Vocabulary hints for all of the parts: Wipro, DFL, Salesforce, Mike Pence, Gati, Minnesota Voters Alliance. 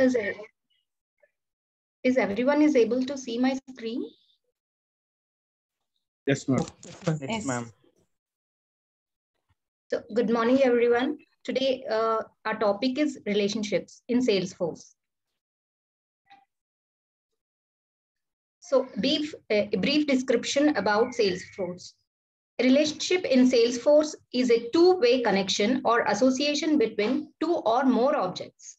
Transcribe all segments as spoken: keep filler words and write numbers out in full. Is it? Is everyone is able to see my screen? Yes, ma'am. Yes, ma'am. So, good morning, everyone. Today, uh, our topic is relationships in Salesforce. So, brief, uh, a brief description about Salesforce. A relationship in Salesforce is a two-way connection or association between two or more objects.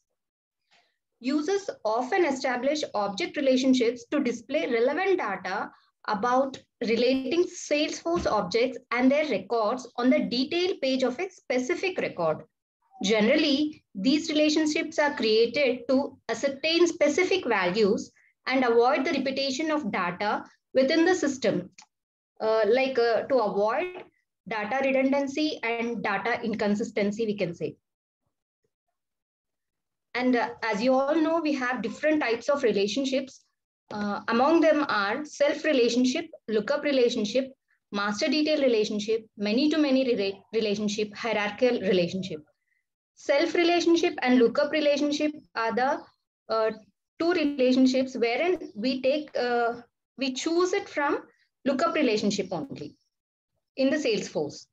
Users often establish object relationships to display relevant data about relating Salesforce objects and their records on the detail page of a specific record. Generally, these relationships are created to ascertain specific values and avoid the repetition of data within the system, uh, like uh, to avoid data redundancy and data inconsistency, we can say. And uh, as you all know, we have different types of relationships. Uh, among them are self-relationship, lookup relationship, master detail relationship, many-to-many rela relationship, hierarchical relationship. Self-relationship and lookup relationship are the uh, two relationships wherein we take, uh, we choose it from lookup relationship only in the Salesforce.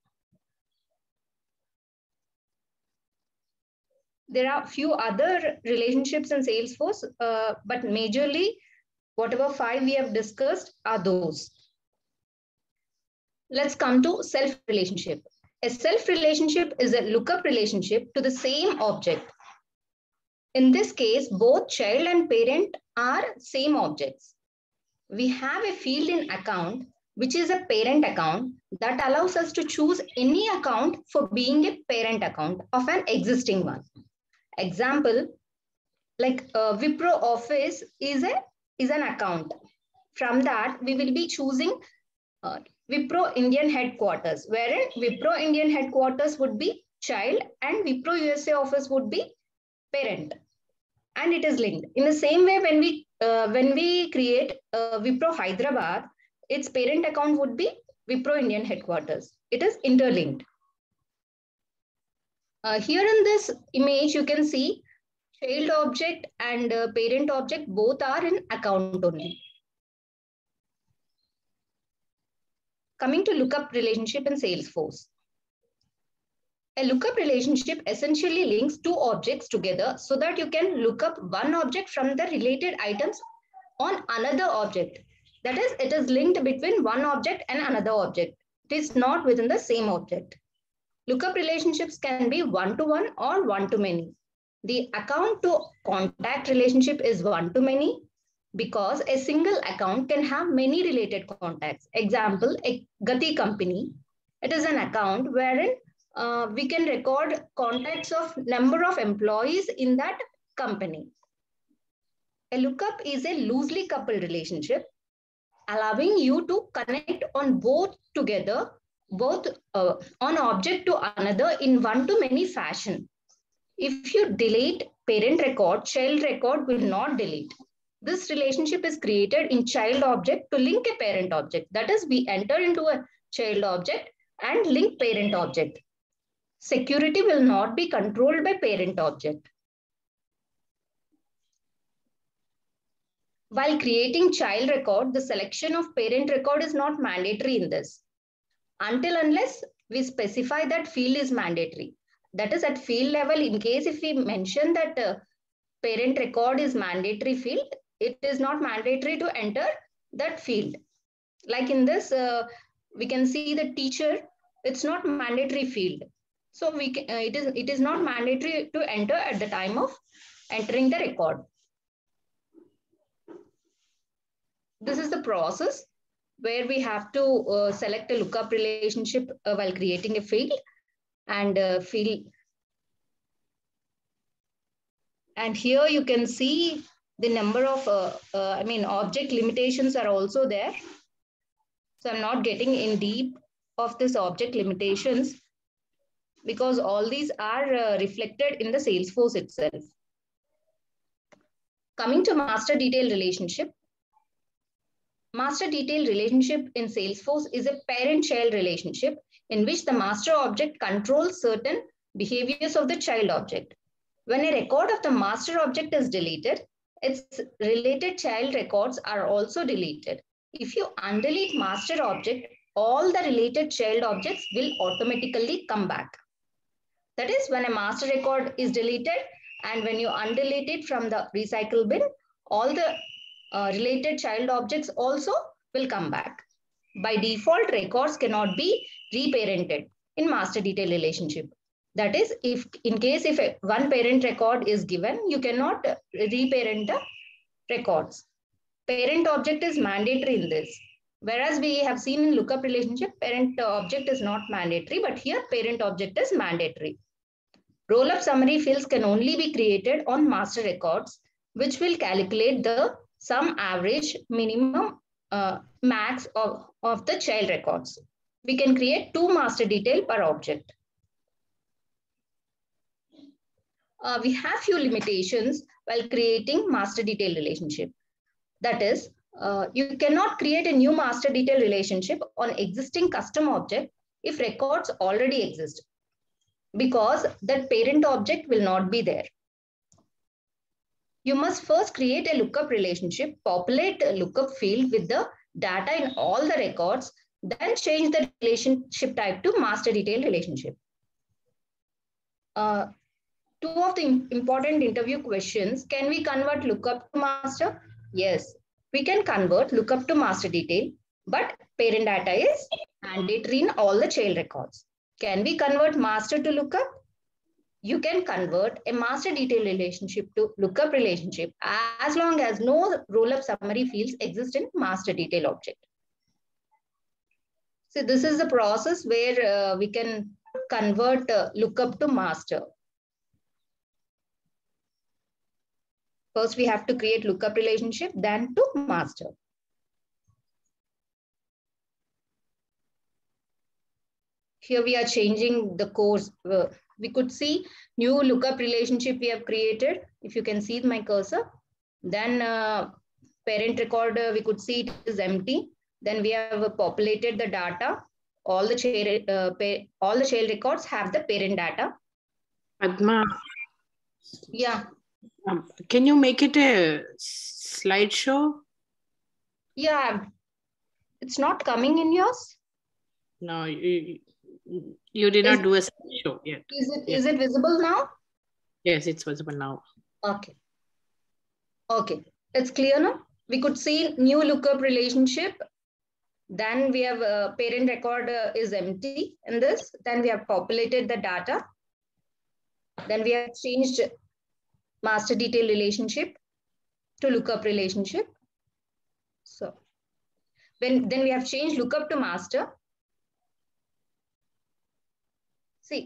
There are few other relationships in Salesforce, uh, but majorly, whatever five we have discussed are those. Let's come to self-relationship. A self-relationship is a lookup relationship to the same object. In this case, both child and parent are same objects. We have a field in account, which is a parent account, that allows us to choose any account for being a parent account of an existing one. Example, like uh, Wipro office is, a, is an account. From that, we will be choosing uh, Wipro Indian headquarters, wherein Wipro Indian headquarters would be child and Wipro U S A office would be parent. And it is linked. In the same way, when we, uh, when we create uh, Wipro Hyderabad, its parent account would be Wipro Indian headquarters. It is interlinked. Uh, here in this image, you can see child object and uh, parent object, both are in account only. Coming to lookup relationship in Salesforce. A lookup relationship essentially links two objects together so that you can look up one object from the related items on another object. That is, it is linked between one object and another object. It is not within the same object. Lookup relationships can be one-to-one or one-to-many. The account-to-contact relationship is one-to-many because a single account can have many related contacts. Example, a Gati company. It is an account wherein uh, we can record contacts of number of employees in that company. A lookup is a loosely coupled relationship, allowing you to connect on both together, both uh, on object to another in one-to-many fashion. If you delete parent record, child record will not delete. This relationship is created in child object to link a parent object. That is, we enter into a child object and link parent object. Security will not be controlled by parent object. While creating child record, the selection of parent record is not mandatory in this, until unless we specify that field is mandatory. That is, at field level, in case if we mention that uh, parent record is mandatory field, it is not mandatory to enter that field. Like in this, uh, we can see the teacher, it's not mandatory field. So we can, uh, it is, it is not mandatory to enter at the time of entering the record. This is the process where we have to uh, select a lookup relationship uh, while creating a field and uh, field. And here you can see the number of, uh, uh, I mean, object limitations are also there. So I'm not getting in deep of this object limitations because all these are uh, reflected in the Salesforce itself. Coming to master detail relationship. Master detail relationship in Salesforce is a parent-child relationship in which the master object controls certain behaviors of the child object. When a record of the master object is deleted, its related child records are also deleted. If you undelete master object, all the related child objects will automatically come back. That is, when a master record is deleted and when you undelete it from the recycle bin, all the uh, related child objects also will come back. By default, records cannot be reparented in master detail relationship. That is, if in case if a, one parent record is given, you cannot reparent the records. Parent object is mandatory in this. Whereas we have seen in lookup relationship, parent object is not mandatory, but here parent object is mandatory. Roll-up summary fields can only be created on master records, which will calculate the sum average minimum uh, max of, of the child records. We can create two master detail per object. Uh, we have few limitations while creating master detail relationship. That is, Uh, you cannot create a new master detail relationship on existing custom object if records already exist, because that parent object will not be there. You must first create a lookup relationship, populate a lookup field with the data in all the records, then change the relationship type to master detail relationship. Uh, two of the important interview questions: can we convert lookup to master? Yes. We can convert lookup to master detail, but parent data is mandatory in all the child records. Can we convert master to lookup? You can convert a master detail relationship to lookup relationship as long as no roll-up summary fields exist in master detail object. So this is the process where uh, we can convert uh, lookup to master. First, we have to create lookup relationship, then to master. Here we are changing the course. We could see new lookup relationship we have created. If you can see my cursor, then uh, parent record, we could see it is empty. Then we have populated the data. All the child, uh, all the child records have the parent data. Padma. Yeah. Um, can you make it a slideshow? Yeah, it's not coming in yours. No, you, you did is, not do a slideshow yet. Is it, yes. Is it visible now? Yes, it's visible now. Okay. Okay, it's clear now. We could see new lookup relationship. Then we have a parent record uh, is empty in this. Then we have populated the data. Then we have changed master detail relationship to lookup relationship. So when then we have changed lookup to master. See,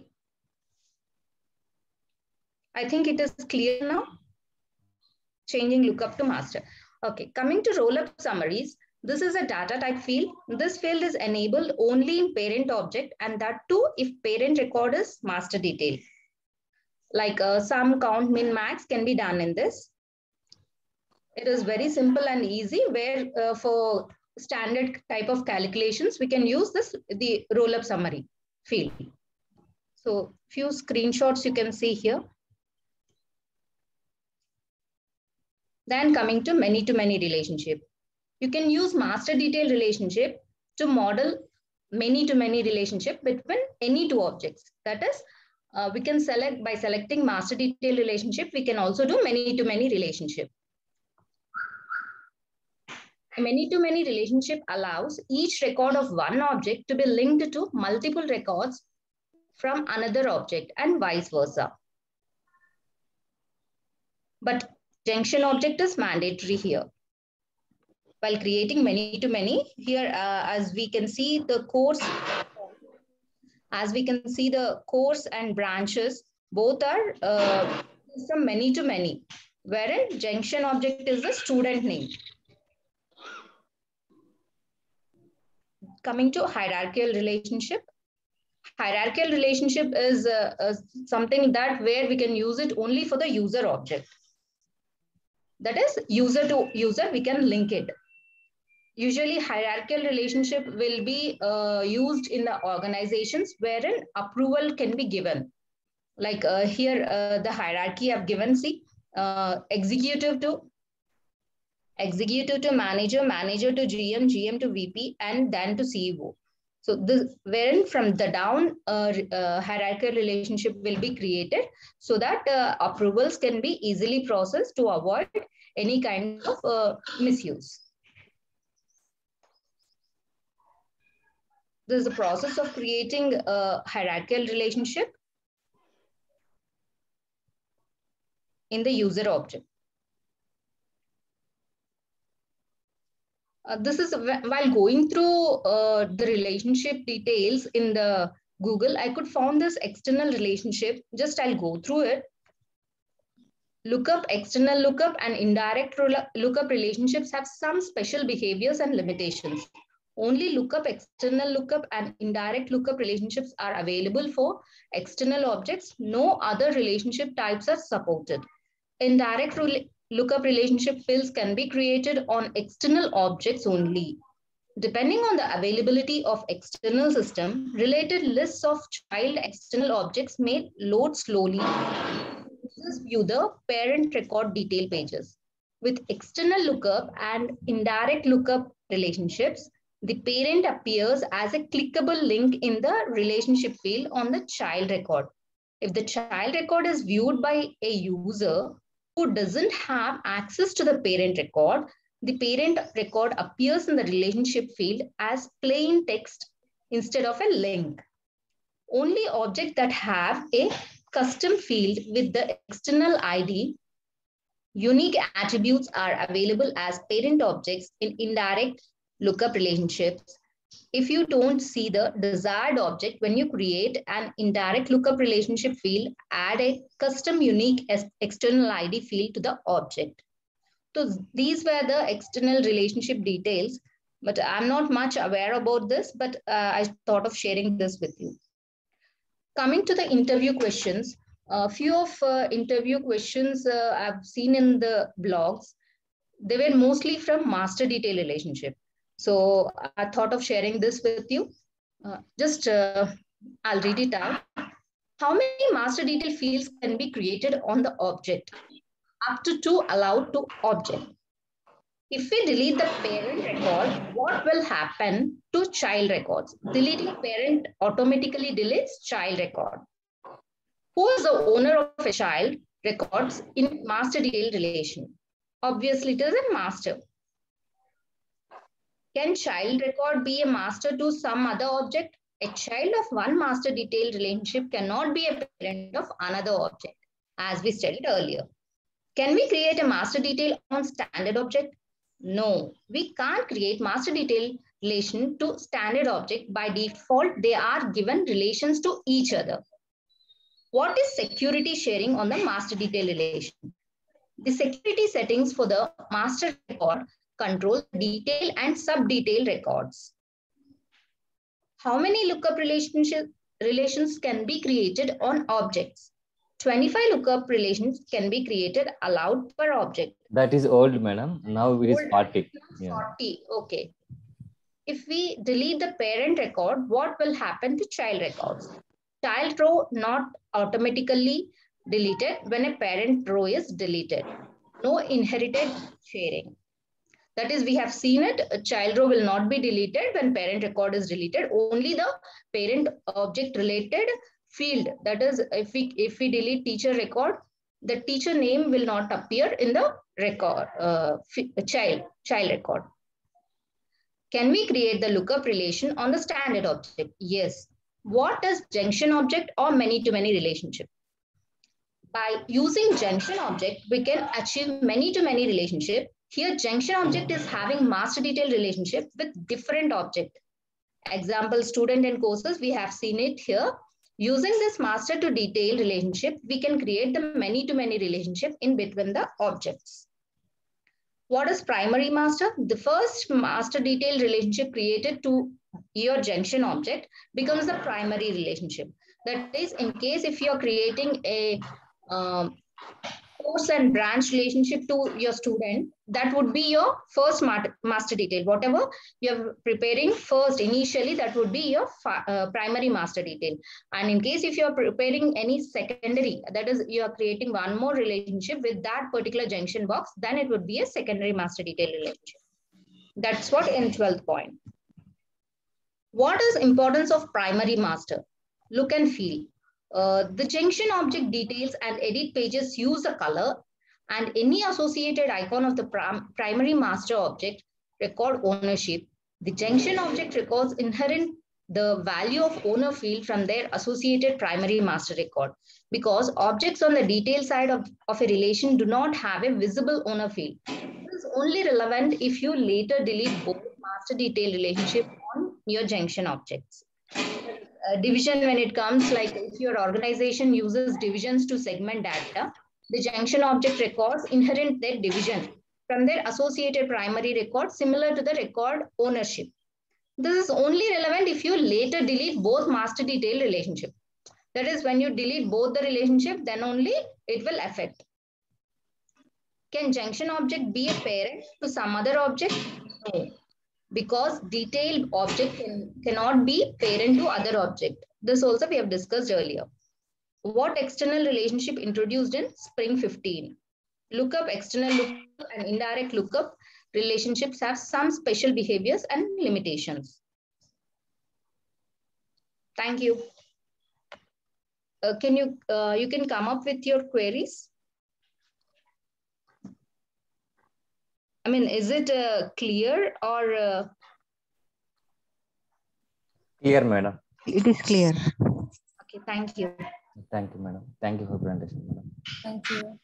I think it is clear now. Changing lookup to master. Okay, coming to roll-up summaries. This is a data type field. This field is enabled only in parent object, and that too if parent record is master detail. Like uh, sum, count, min, max can be done in this. It is very simple and easy, where uh, for standard type of calculations, we can use this, the roll-up summary field. So few screenshots you can see here. Then coming to many-to-many relationship. You can use master detail relationship to model many-to-many relationship between any two objects. That is, Uh, we can select by selecting master detail relationship. We can also do many to many relationship. Many to many relationship allows each record of one object to be linked to multiple records from another object and vice versa. But junction object is mandatory here. While creating many to many here, uh, as we can see the course. As we can see the course and branches, both are uh, from many to many, wherein junction object is the student name. Coming to hierarchical relationship. Hierarchical relationship is uh, uh, something that where we can use it only for the user object. That is, user to user, we can link it. Usually hierarchical relationship will be uh, used in the organizations wherein approval can be given. like uh, here uh, the hierarchy I've given, see, uh, executive to executive to manager, manager to G M, G M to V P, and then to C E O. So this, wherein from the down uh, uh, hierarchical relationship will be created so that uh, approvals can be easily processed to avoid any kind of uh, misuse. This is the process of creating a hierarchical relationship in the user object. Uh, this is while going through uh, the relationship details in the Google, I could found this external relationship. Just I'll go through it. Lookup, external lookup, and indirect lookup relationships have some special behaviors and limitations. Only lookup, external lookup, and indirect lookup relationships are available for external objects. No other relationship types are supported. Indirect re- lookup relationship fields can be created on external objects only. Depending on the availability of external system, related lists of child external objects may load slowly. Users view the parent record detail pages. With external lookup and indirect lookup relationships, the parent appears as a clickable link in the relationship field on the child record. If the child record is viewed by a user who doesn't have access to the parent record, the parent record appears in the relationship field as plain text instead of a link. Only objects that have a custom field with the external I D, unique attributes are available as parent objects in indirect lookup relationships. If you don't see the desired object when you create an indirect lookup relationship field, add a custom unique external I D field to the object. So these were the external relationship details, but I'm not much aware about this, but uh, I thought of sharing this with you. Coming to the interview questions, a few of uh, interview questions uh, I've seen in the blogs, they were mostly from master detail relationship. So I thought of sharing this with you. Uh, just uh, I'll read it out. How many master detail fields can be created on the object? Up to two allowed to object. If we delete the parent record, what will happen to child records? Deleting parent automatically deletes child record. Who is the owner of a child records in master detail relation? Obviously, it is a master. Can child record be a master to some other object? A child of one master detail relationship cannot be a parent of another object, as we studied earlier. Can we create a master detail on standard object? No, we can't create master detail relation to standard object. By default, they are given relations to each other. What is security sharing on the master detail relation? The security settings for the master record control detail and sub-detail records. How many lookup relationship relations can be created on objects? twenty-five lookup relations can be created allowed per object. That is old, madam. Now it is forty. forty, okay. If we delete the parent record, what will happen to child records? Child row not automatically deleted when a parent row is deleted. No inherited sharing. That is, we have seen it, a child row will not be deleted when parent record is deleted. Only the parent object related field, that is, if we, if we delete teacher record, the teacher name will not appear in the record, uh, child, child record. Can we create the lookup relation on the standard object? Yes. What is junction object or many-to-many relationship? By using junction object, we can achieve many-to-many relationship. Here, junction object is having master detail relationship with different object. Example, student and courses, we have seen it here. Using this master to detail relationship, we can create the many-to-many relationship in between the objects. What is primary master? The first master detail relationship created to your junction object becomes the primary relationship. That is, in case if you're creating a um, source and branch relationship to your student, that would be your first master detail. Whatever you're preparing first initially, that would be your uh, primary master detail. And in case if you're preparing any secondary, that is you're creating one more relationship with that particular junction box, then it would be a secondary master detail relationship. That's what in twelfth point. What is importance of primary master? Look and feel. Uh, the junction object details and edit pages use the color and any associated icon of the prim primary master object record ownership. The junction object records inherent the value of owner field from their associated primary master record, because objects on the detail side of, of a relation do not have a visible owner field. This is only relevant if you later delete both master detail relationship on your junction objects. Uh, division, when it comes, like if your organization uses divisions to segment data, the junction object records inherent their division from their associated primary record, similar to the record ownership. This is only relevant if you later delete both master detail relationship. That is, when you delete both the relationship, then only it will affect. Can junction object be a parent to some other object? No. Because detailed object can, cannot be parent to other object. This also we have discussed earlier. What external relationship introduced in spring fifteen? Lookup, external lookup and indirect lookup relationships have some special behaviors and limitations. Thank you. Uh, can you, uh, you can come up with your queries. I mean, is it uh, clear or? Uh... Clear, madam. It is clear. Okay, thank you. Thank you, madam. Thank you for presentation, madam. Thank you.